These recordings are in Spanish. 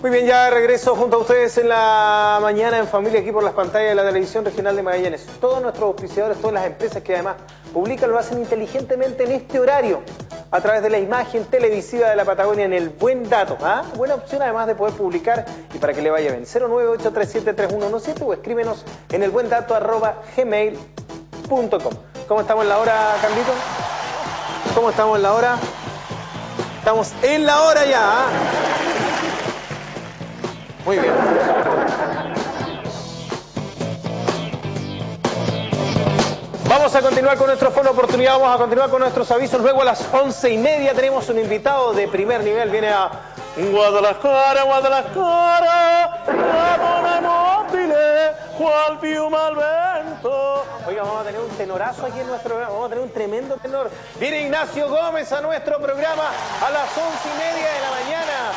Muy bien, ya regreso junto a ustedes en La Mañana en Familia, aquí por las pantallas de la Televisión Regional de Magallanes. Todos nuestros auspiciadores, todas las empresas que además publican, lo hacen inteligentemente en este horario, a través de la imagen televisiva de la Patagonia en El Buen Dato. ¿Ah? Buena opción además de poder publicar y para que le vaya bien. 098373117 o escríbenos en elbuendato@gmail.com. ¿Cómo estamos en la hora, Carlito? ¿Cómo estamos en la hora? Estamos en la hora ya. ¿Ah? Muy bien. Vamos a continuar con nuestro foro de oportunidad, vamos a continuar con nuestros avisos. Luego a las 11:30 tenemos un invitado de primer nivel, viene a Guadalajara, Guadalajara, Ramona Móvile, Juan Piu Malvento. Oiga, vamos a tener un tenorazo aquí en nuestro programa, vamos a tener un tremendo tenor. Viene Ignacio Gómez a nuestro programa a las 11:30 de la mañana.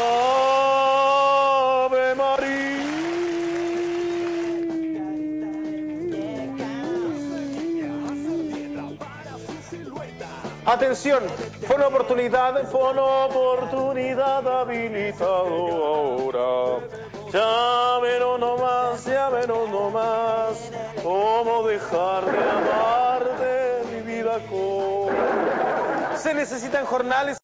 Ave María. Atención, fue una oportunidad habilitadora. Llámenos nomás, cómo dejar de amarte, mi vida. Se necesitan jornales.